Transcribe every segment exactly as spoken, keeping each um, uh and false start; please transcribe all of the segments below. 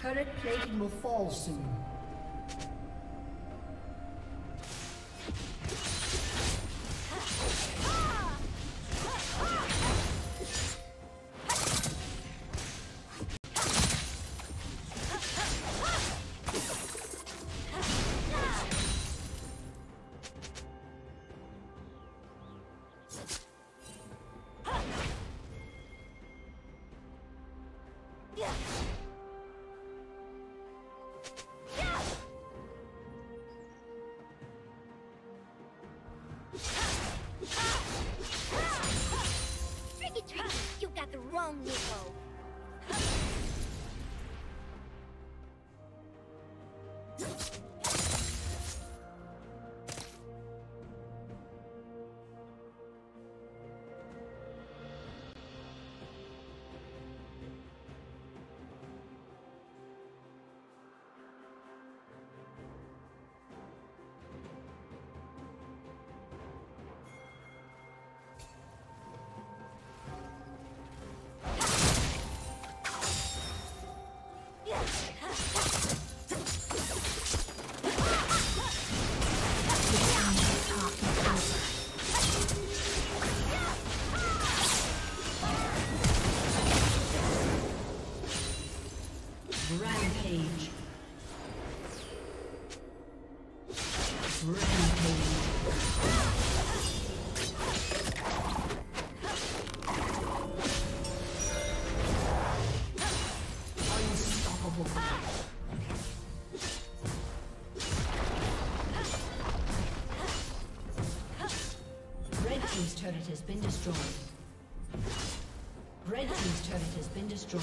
Turret plating will fall soon. Red team's turret has been destroyed. Red team's turret has been destroyed.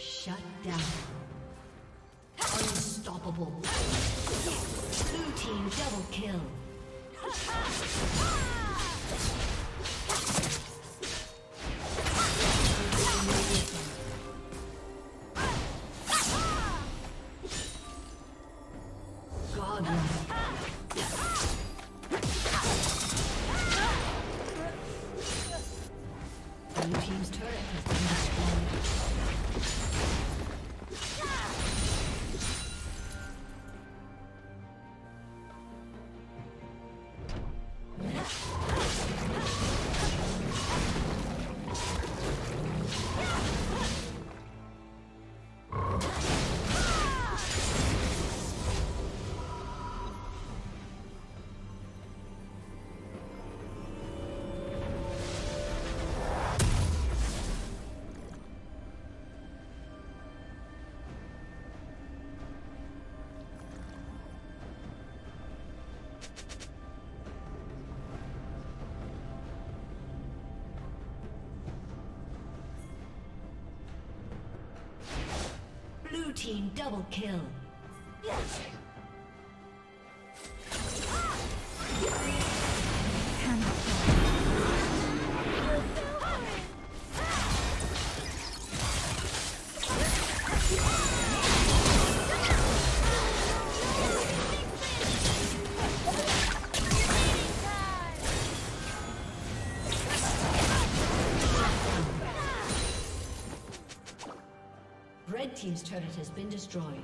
Shut down. Unstoppable. Blue team double kill. Double kill. Red team's turret has been destroyed.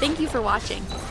Thank you for watching.